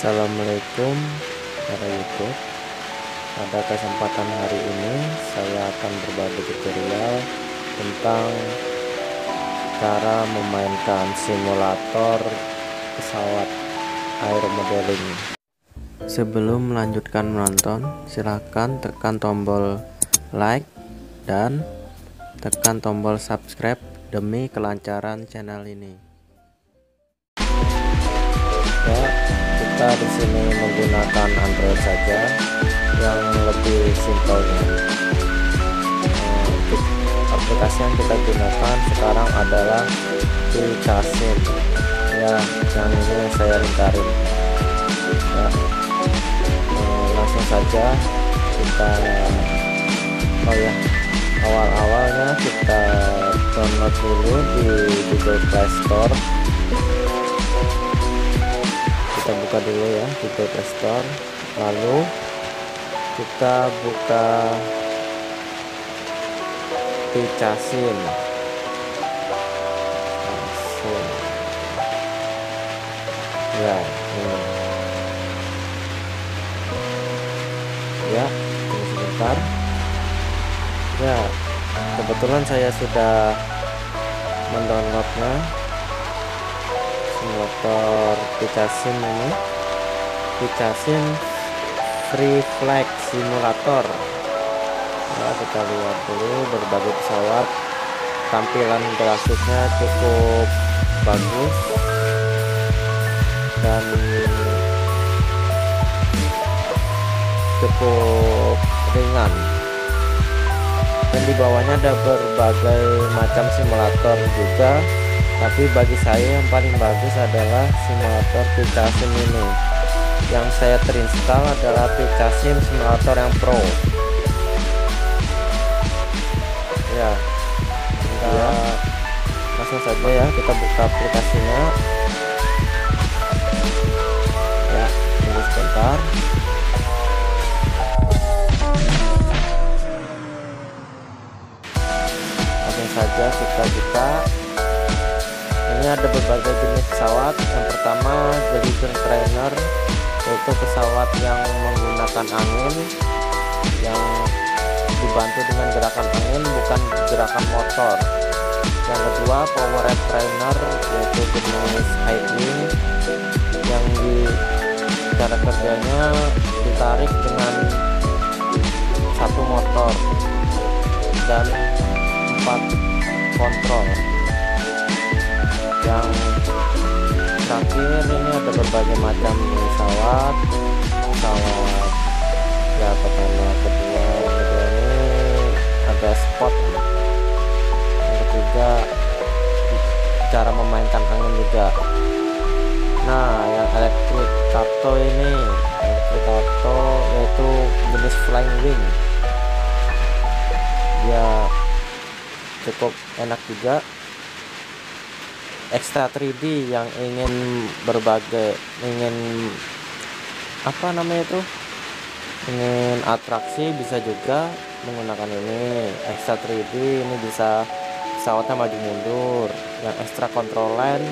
Assalamualaikum para YouTube. Pada kesempatan hari ini saya akan berbagi tutorial tentang cara memainkan simulator pesawat aeromodeling. Sebelum melanjutkan menonton, silahkan tekan tombol like dan tekan tombol subscribe demi kelancaran channel ini. Kita di sini menggunakan Android saja yang lebih simpelnya. Aplikasi yang kita gunakan sekarang adalah Picasim. Ya, yang ini saya lingkarin. Ya, langsung saja kita awal-awalnya kita download dulu di Google Play Store. Kita buka dulu ya Google Play Store, lalu kita buka Picasim. Ya, ya, sebentar. Ya, kebetulan saya sudah mendownloadnya. Simulator Picasim ini, Picasim Reflex Simulator. Ya, kita lihat dulu berbagai pesawat. Tampilan grafisnya cukup bagus dan cukup ringan. Dan di bawahnya ada berbagai macam simulator juga. Tapi bagi saya yang paling bagus adalah simulator Picasim ini. Yang saya terinstall adalah Picasim Simulator yang Pro. Ya, langsung saja ya kita buka aplikasinya. Ya, tunggu sebentar. Langsung saja kita buka. Ini ada berbagai jenis pesawat. Yang pertama, Gliding Trainer, yaitu pesawat yang menggunakan angin, yang dibantu dengan gerakan angin bukan gerakan motor. Yang kedua, Power Trainer, yaitu jenis high wing yang di cara kerjanya ditarik dengan satu motor dan 4 kontrol. Yang terakhir ini ada berbagai macam pesawat, ya pertama, kedua, ini ada spot, yang ketiga cara memainkan angin juga. Nah, yang elektrik tato ini, yaitu jenis flying wing, dia cukup enak juga. Extra 3D yang ingin atraksi bisa juga menggunakan ini. Extra 3D ini bisa pesawatnya maju mundur. Yang Extra Control Line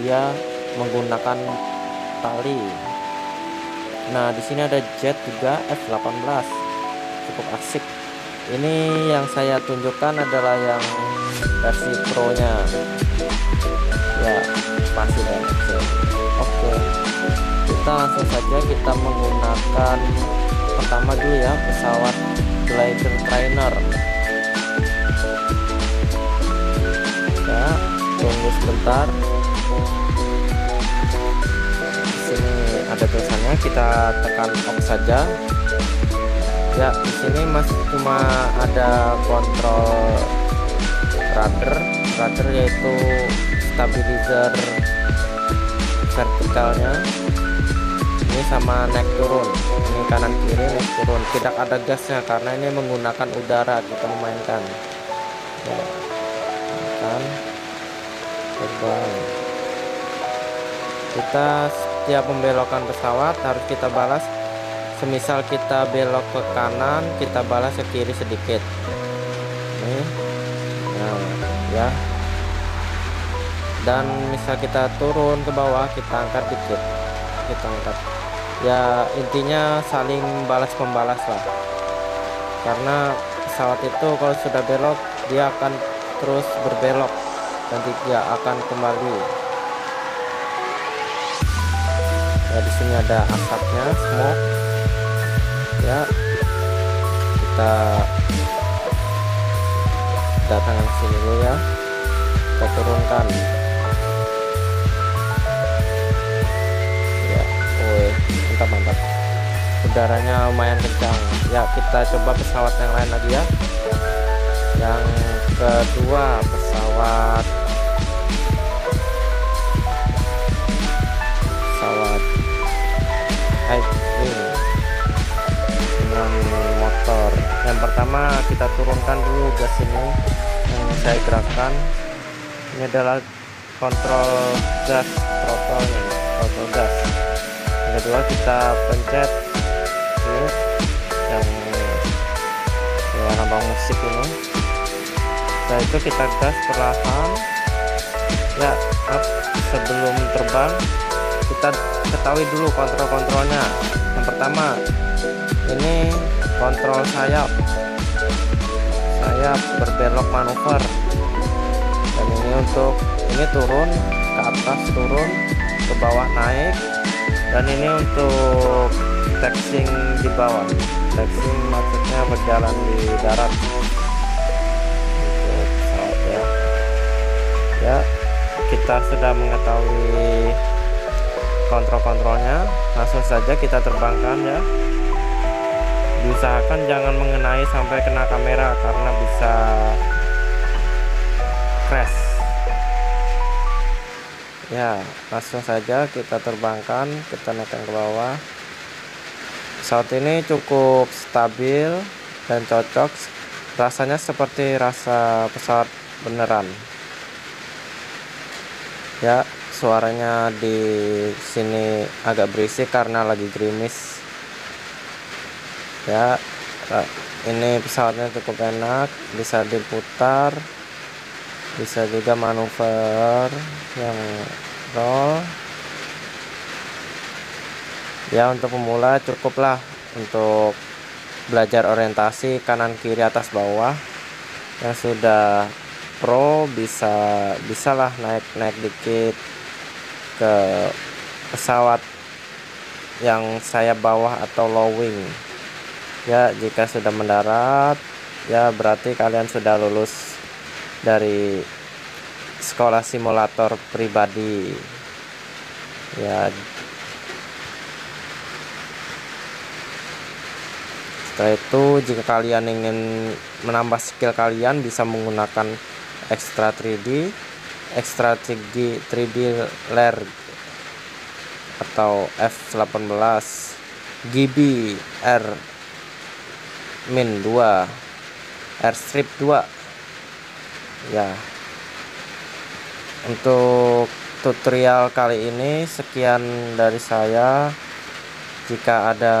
dia menggunakan tali. Nah, di sini ada jet juga, F18, cukup asik. Ini yang saya tunjukkan adalah yang versi Pro-nya. Ya, masih enak. Oke. Kita langsung saja kita menggunakan pertama dulu ya, pesawat Glider Trainer. Ya, tunggu sebentar. Di sini ada tulisannya, kita tekan off saja. Ya, di sini masih cuma ada kontrol rudder, yaitu stabilizer vertikalnya. Ini sama naik turun, ini kanan kiri naik turun. Tidak ada gasnya karena ini menggunakan udara kita memainkan. Ya, tekan terbang. Kita setiap membelokan pesawat harus kita balas. Semisal kita belok ke kanan, kita balas ke kiri sedikit. Nah, ya. Dan misal kita turun ke bawah, kita angkat dikit. kita angkat. Ya intinya saling balas membalas lah, karena pesawat itu kalau sudah belok dia akan terus berbelok dan dia akan kembali. Ya di sini ada asapnya, smoke. Ya kita datangkan sini dulu ya, kita turunkan. Ya, mantap. Udaranya lumayan kencang. Ya kita coba pesawat yang lain lagi ya. Yang kedua pesawat X-Wing dengan motor. Yang pertama kita turunkan dulu gas ini yang saya gerakkan. Ini adalah kontrol gas throttle, kontrol gas. Yang kedua kita pencet ini yang lambang musik ini. Setelah itu kita gas perlahan ya, up. Sebelum terbang kita ketahui dulu kontrol-kontrolnya. Yang pertama ini kontrol sayap berbelok manuver, dan ini untuk ini turun ke atas, turun ke bawah, naik. Dan ini untuk taxiing di bawah, taxiing maksudnya berjalan di darat. Ya kita sudah mengetahui kontrol-kontrolnya, langsung saja kita terbangkan ya. Diusahakan jangan mengenai sampai kena kamera karena bisa crash ya. Langsung saja kita terbangkan, kita naikkan ke bawah. Pesawat ini cukup stabil dan cocok, rasanya seperti rasa pesawat beneran. Ya, suaranya di sini agak berisik karena lagi gerimis. Ya, ini pesawatnya cukup enak, bisa diputar, bisa juga manuver yang roll. Ya, untuk pemula cukuplah untuk belajar orientasi kanan kiri atas bawah. Yang sudah pro bisalah naik dikit ke pesawat yang sayap bawah atau low wing ya. Jika sudah mendarat ya berarti kalian sudah lulus dari sekolah simulator pribadi ya. Setelah itu jika kalian ingin menambah skill kalian bisa menggunakan Extra 3D, Extra 3D Layer atau F18 GB R-2 Airstrip 2 ya. Untuk tutorial kali ini sekian dari saya. Jika ada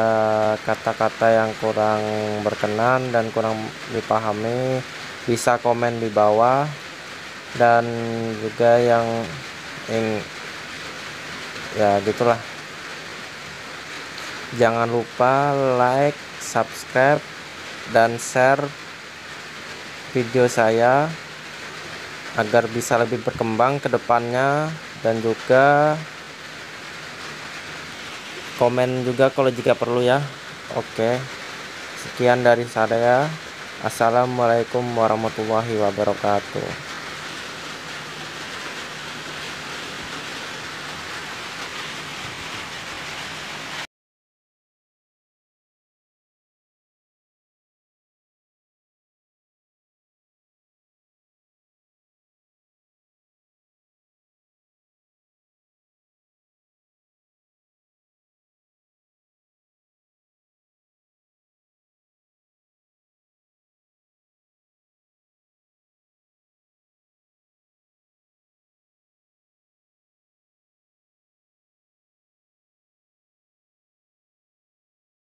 kata-kata yang kurang berkenan dan kurang dipahami bisa komen di bawah, dan juga yang ya gitulah. Jangan lupa like, subscribe, dan share video saya agar bisa lebih berkembang ke depannya, dan juga komen juga kalau jika perlu ya. Oke, sekian dari saya. Assalamualaikum warahmatullahi wabarakatuh.